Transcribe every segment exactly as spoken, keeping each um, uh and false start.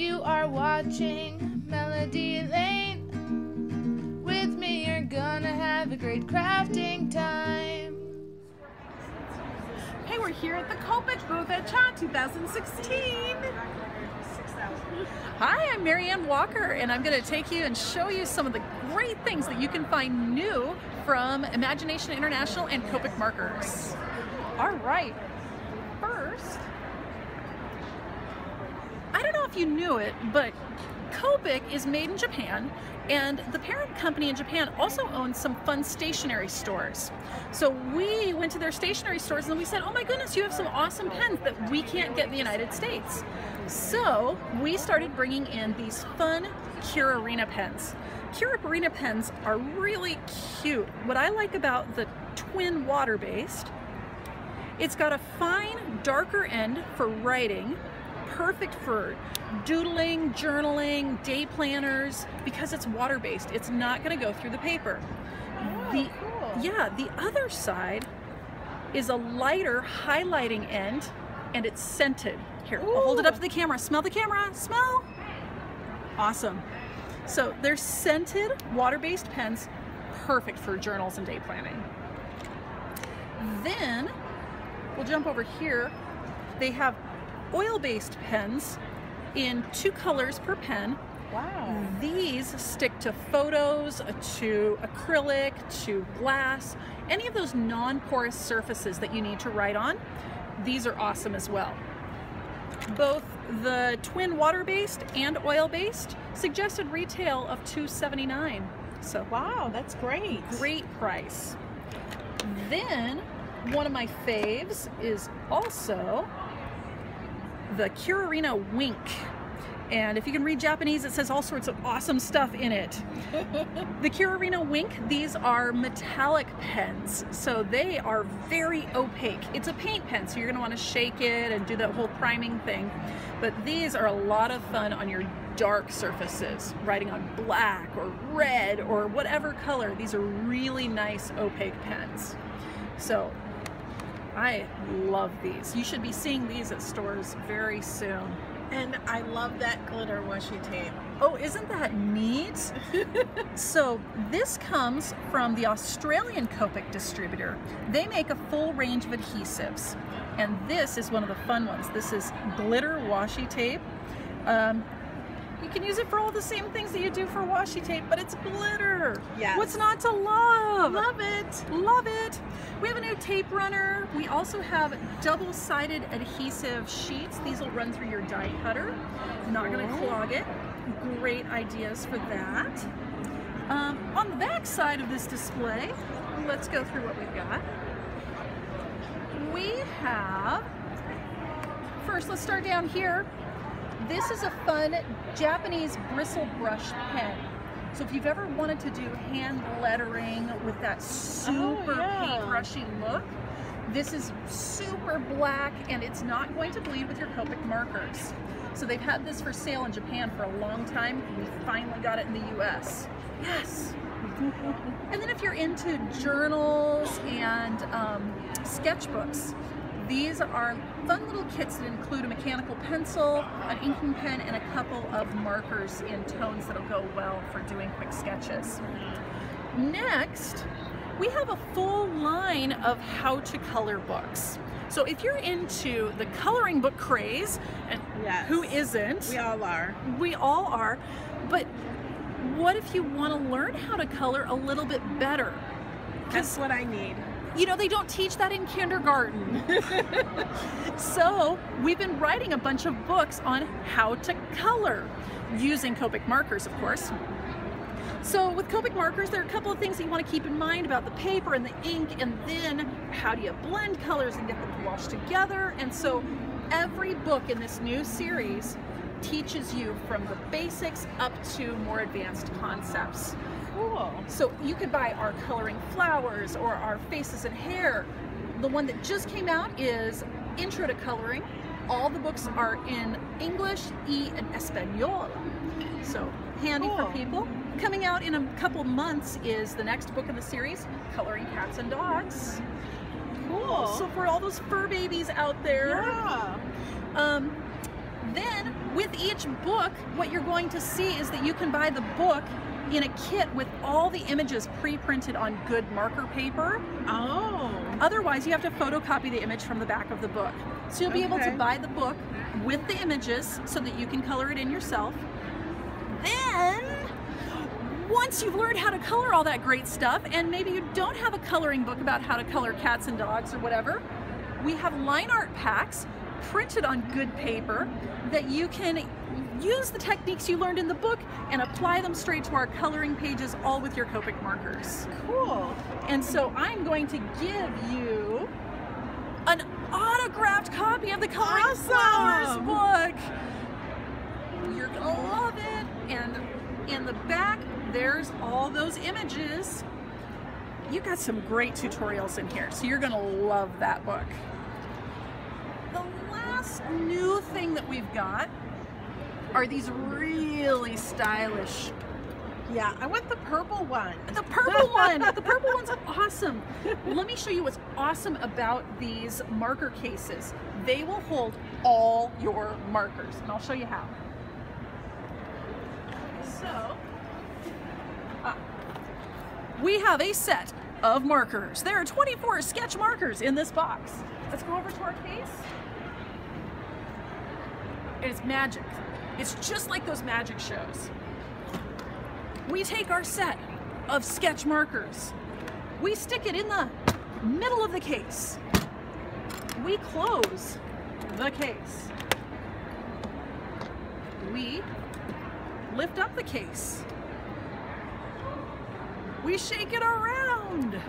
You are watching Melody Lane. With me you're gonna have a great crafting time. Hey, we're here at the Copic booth at Cha two thousand sixteen. Hi, I'm Marianne Walker, and I'm going to take you and show you some of the great things that you can find new from Imagination International and Copic Markers. All right, first, I don't know if you knew it, but Copic is made in Japan, and the parent company in Japan also owns some fun stationery stores. So we went to their stationery stores and we said, oh my goodness, you have some awesome pens that we can't get in the United States. So we started bringing in these fun Cura Arena pens. Cura Arena pens are really cute. What I like about the twin water-based, it's got a fine, darker end for writing, perfect for doodling, journaling, day planners, because it's water-based. It's not going to go through the paper. Oh, the, cool. Yeah, the other side is a lighter highlighting end, and it's scented. Here, Ooh. I'll hold it up to the camera. Smell the camera. Smell. Awesome. So they're scented water-based pens, perfect for journals and day planning. Then we'll jump over here. They have oil-based pens in two colors per pen. Wow. These stick to photos, to acrylic, to glass, any of those non-porous surfaces that you need to write on. These are awesome as well. Both the twin water-based and oil-based suggested retail of two seventy-nine. So wow, that's great. Great price. Then one of my faves is also the Curarina Wink, and if you can read Japanese, it says all sorts of awesome stuff in it. The Curarina Wink, these are metallic pens, so they are very opaque. It's a paint pen, so you're going to want to shake it and do that whole priming thing, but these are a lot of fun on your dark surfaces, writing on black or red or whatever color. These are really nice opaque pens, so I love these. You should be seeing these at stores very soon. And I love that glitter washi tape. Oh, isn't that neat? So this comes from the Australian Copic distributor. They make a full range of adhesives. And this is one of the fun ones. This is glitter washi tape. Um, you can use it for all the same things that you do for washi tape, but it's glitter. Yes. What's not to love? Love it. Love it. We have a new tape runner. We also have double-sided adhesive sheets. These will run through your die cutter. Not going to clog it. Great ideas for that. Um, on the back side of this display, let's go through what we've got. We have, first let's start down here. This is a fun Japanese bristle brush pen. So if you've ever wanted to do hand lettering with that super oh, yeah. paintbrushy look, this is super black and it's not going to bleed with your Copic markers. So they've had this for sale in Japan for a long time. We finally got it in the U S. Yes! And then if you're into journals and um, sketchbooks, these are fun little kits that include a mechanical pencil, an inking pen, and a couple of markers in tones that'll go well for doing quick sketches. Next, we have a full line of how-to-color books. So if you're into the coloring book craze, and yes, who isn't? We all are. We all are. But what if you want to learn how to color a little bit better? That's what I need. You know, they don't teach that in kindergarten. So we've been writing a bunch of books on how to color using Copic markers, of course. So with Copic markers, there are a couple of things that you want to keep in mind about the paper and the ink, and then how do you blend colors and get them to wash together. And so every book in this new series teaches you from the basics up to more advanced concepts. Cool. So you could buy our coloring flowers or our faces and hair. The one that just came out is Intro to Coloring. All the books are in English, E, and Espanol. So handy cool. for people. Coming out in a couple months is the next book in the series, Coloring Cats and Dogs. Cool. So for all those fur babies out there. Yeah. Um, then With each book, what you're going to see is that you can buy the book in a kit with all the images pre-printed on good marker paper. Oh. Otherwise, you have to photocopy the image from the back of the book. So you'll be okay. able to buy the book with the images so that you can color it in yourself. Then, once you've learned how to color all that great stuff, and maybe you don't have a coloring book about how to color cats and dogs or whatever, we have line art packs printed on good paper that you can use the techniques you learned in the book and apply them straight to our coloring pages, all with your Copic markers. Cool. And so I'm going to give you an autographed copy of the Coloring awesome. Flowers book. You're going to love it. And in the back, there's all those images. You got some great tutorials in here, so you're going to love that book. The last new thing that we've got are these really stylish. Yeah, I want the purple one. The purple one! The purple one's awesome. Let me show you what's awesome about these marker cases. They will hold all your markers, and I'll show you how. So, uh, we have a set of markers. There are twenty-four sketch markers in this box. Let's go over to our case. It's magic. It's just like those magic shows. We take our set of sketch markers. We stick it in the middle of the case. We close the case. We lift up the case. We shake it around.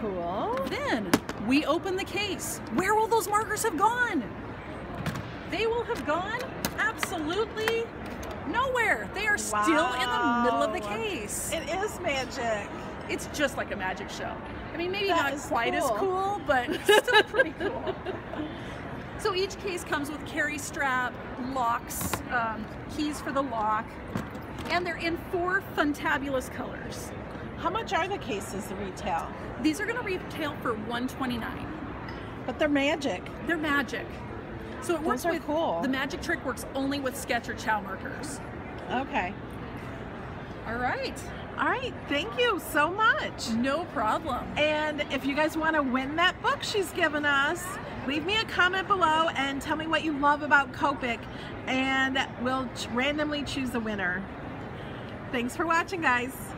Cool. Then we open the case. Where will those markers have gone? They will have gone absolutely nowhere. They are still wow. in the middle of the case. It is magic. It's just like a magic show. I mean, maybe that not quite cool. as cool, but still pretty cool. So each case comes with carry strap, locks, um, keys for the lock, and they're in four fantabulous colors. How much are the cases the retail? These are going to retail for one twenty-nine. But they're magic. They're magic. So it works with, cool. the magic trick works only with sketch or chow markers. Okay. All right. All right. Thank you so much. No problem. And if you guys want to win that book she's given us, leave me a comment below and tell me what you love about Copic, and we'll randomly choose a winner. Thanks for watching, guys.